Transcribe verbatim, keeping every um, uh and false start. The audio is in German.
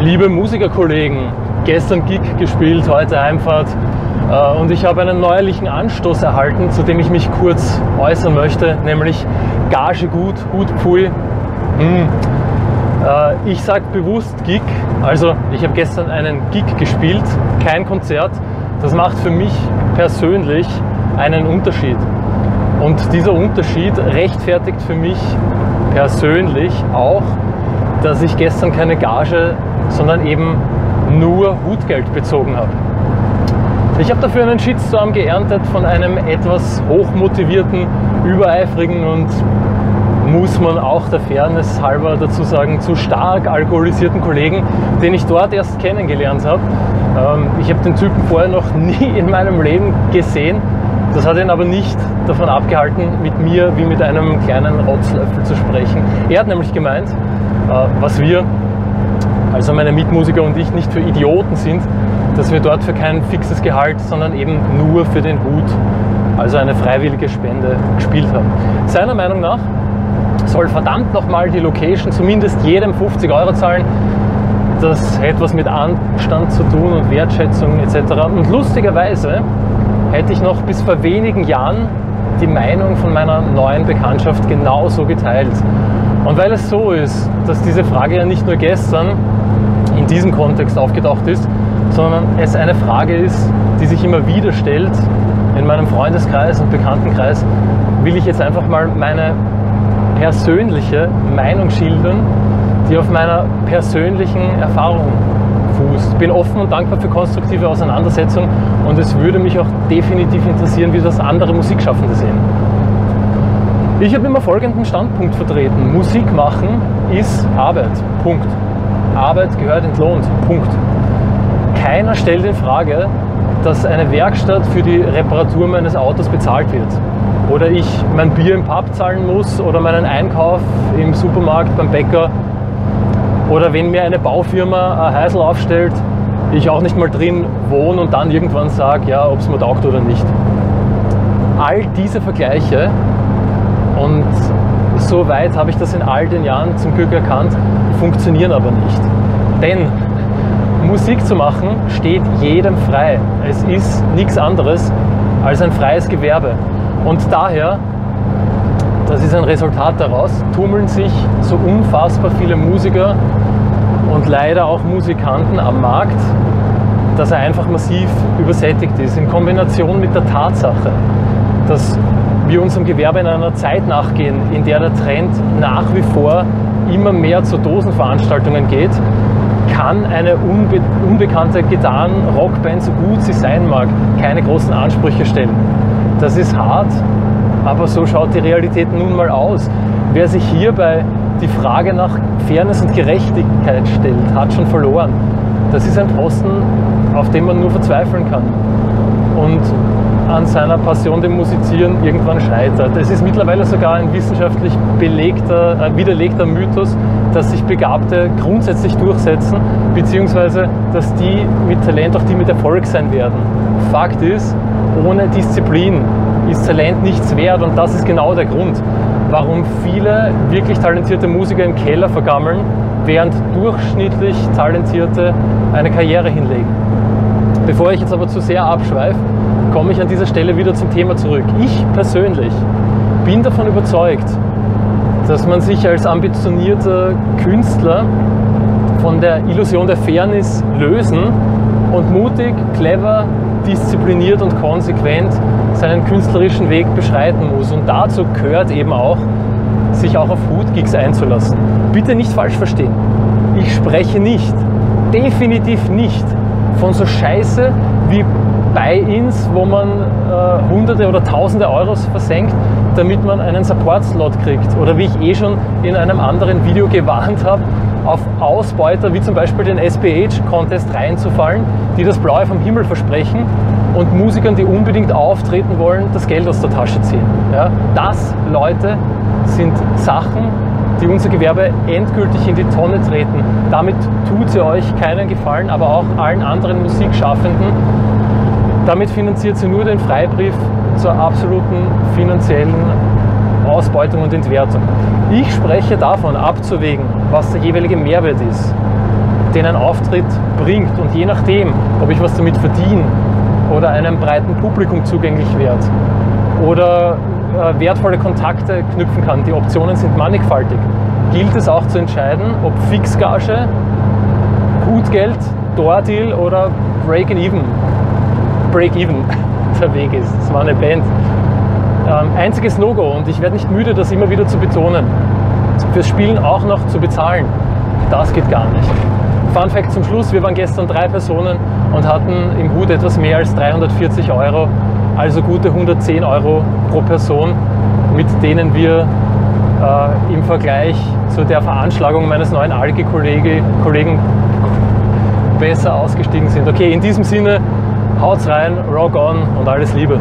Liebe Musikerkollegen, gestern Gig gespielt, heute Heimfahrt äh, und ich habe einen neuerlichen Anstoß erhalten, zu dem ich mich kurz äußern möchte, nämlich Gage gut, Hut pfui. Hm. Äh, ich sage bewusst Gig, also ich habe gestern einen Gig gespielt, kein Konzert. Das macht für mich persönlich einen Unterschied. Und dieser Unterschied rechtfertigt für mich persönlich auch, dass ich gestern keine Gage, sondern eben nur Hutgeld bezogen habe. Ich habe dafür einen Shitstorm geerntet von einem etwas hochmotivierten, übereifrigen und, muss man auch der Fairness halber dazu sagen, zu stark alkoholisierten Kollegen, den ich dort erst kennengelernt habe. Ähm, ich habe den Typen vorher noch nie in meinem Leben gesehen. Das hat ihn aber nicht davon abgehalten, mit mir wie mit einem kleinen Rotzlöffel zu sprechen. Er hat nämlich gemeint, was wir, also meine Mitmusiker und ich, nicht für Idioten sind, dass wir dort für kein fixes Gehalt, sondern eben nur für den Hut, also eine freiwillige Spende, gespielt haben. Seiner Meinung nach soll verdammt nochmal die Location zumindest jedem fünfzig Euro zahlen. Das hätte was mit Anstand zu tun und Wertschätzung et cetera. Und lustigerweise hätte ich noch bis vor wenigen Jahren die Meinung von meiner neuen Bekanntschaft genauso geteilt. Und weil es so ist, dass diese Frage ja nicht nur gestern in diesem Kontext aufgetaucht ist, sondern es eine Frage ist, die sich immer wieder stellt in meinem Freundeskreis und Bekanntenkreis, will ich jetzt einfach mal meine persönliche Meinung schildern, die auf meiner persönlichen Erfahrung fußt. Bin offen und dankbar für konstruktive Auseinandersetzung und es würde mich auch definitiv interessieren, wie das andere Musikschaffende sehen. Ich habe immer folgenden Standpunkt vertreten: Musik machen ist Arbeit, Punkt. Arbeit gehört entlohnt, Punkt. Keiner stellt in Frage, dass eine Werkstatt für die Reparatur meines Autos bezahlt wird. Oder ich mein Bier im Pub zahlen muss oder meinen Einkauf im Supermarkt, beim Bäcker. Oder wenn mir eine Baufirma ein Häusl aufstellt, ich auch nicht mal drin wohne und dann irgendwann sage, ja, ob es mir taugt oder nicht. All diese Vergleiche, und so weit habe ich das in all den Jahren zum Glück erkannt, funktionieren aber nicht. Denn Musik zu machen steht jedem frei. Es ist nichts anderes als ein freies Gewerbe. Und daher, das ist ein Resultat daraus, tummeln sich so unfassbar viele Musiker und leider auch Musikanten am Markt, dass er einfach massiv übersättigt ist. In Kombination mit der Tatsache, dass wir unserem Gewerbe in einer Zeit nachgehen, in der der Trend nach wie vor immer mehr zu Dosenveranstaltungen geht, kann eine unbe unbekannte Gitarren-Rockband, so gut sie sein mag, keine großen Ansprüche stellen. Das ist hart, aber so schaut die Realität nun mal aus. Wer sich hierbei die Frage nach Fairness und Gerechtigkeit stellt, hat schon verloren. Das ist ein Posten, auf dem man nur verzweifeln kann. Und an seiner Passion dem Musizieren irgendwann scheitert. Es ist mittlerweile sogar ein wissenschaftlich belegter, äh, widerlegter Mythos, dass sich Begabte grundsätzlich durchsetzen, beziehungsweise dass die mit Talent auch die mit Erfolg sein werden. Fakt ist, ohne Disziplin ist Talent nichts wert und das ist genau der Grund, warum viele wirklich talentierte Musiker im Keller vergammeln, während durchschnittlich Talentierte eine Karriere hinlegen. Bevor ich jetzt aber zu sehr abschweife, komme ich an dieser Stelle wieder zum Thema zurück. Ich persönlich bin davon überzeugt, dass man sich als ambitionierter Künstler von der Illusion der Fairness lösen und mutig, clever, diszipliniert und konsequent seinen künstlerischen Weg beschreiten muss. Und dazu gehört eben auch, sich auch auf Hutgigs einzulassen. Bitte nicht falsch verstehen. Ich spreche nicht, definitiv nicht von so Scheiße wie Buy-ins, wo man äh, hunderte oder tausende Euros versenkt, damit man einen Support-Slot kriegt. Oder wie ich eh schon in einem anderen Video gewarnt habe, auf Ausbeuter wie zum Beispiel den S B H-Contest reinzufallen, die das Blaue vom Himmel versprechen und Musikern, die unbedingt auftreten wollen, das Geld aus der Tasche ziehen. Ja? Das, Leute, sind Sachen, die unser Gewerbe endgültig in die Tonne treten. Damit tut ihr euch keinen Gefallen, aber auch allen anderen Musikschaffenden. Damit finanziert sie nur den Freibrief zur absoluten finanziellen Ausbeutung und Entwertung. Ich spreche davon, abzuwägen, was der jeweilige Mehrwert ist. den ein Auftritt bringt. Und je nachdem, ob ich was damit verdiene oder einem breiten Publikum zugänglich werde oder äh, wertvolle Kontakte knüpfen kann, die Optionen sind mannigfaltig, gilt es auch zu entscheiden, ob Fixgage, Gutgeld, Door-Deal oder Break-Even Break even der Weg ist. Das war eine Band. Ähm, einziges Logo, und ich werde nicht müde, das immer wieder zu betonen. Fürs Spielen auch noch zu bezahlen, das geht gar nicht. Fun Fact zum Schluss, wir waren gestern drei Personen und hatten im Hut etwas mehr als dreihundertvierzig Euro, also gute hundertzehn Euro pro Person, mit denen wir äh, im Vergleich zu der Veranschlagung meines neuen Algi-Kollegen besser ausgestiegen sind. Okay, in diesem Sinne, haut's rein, rock on und alles Liebe.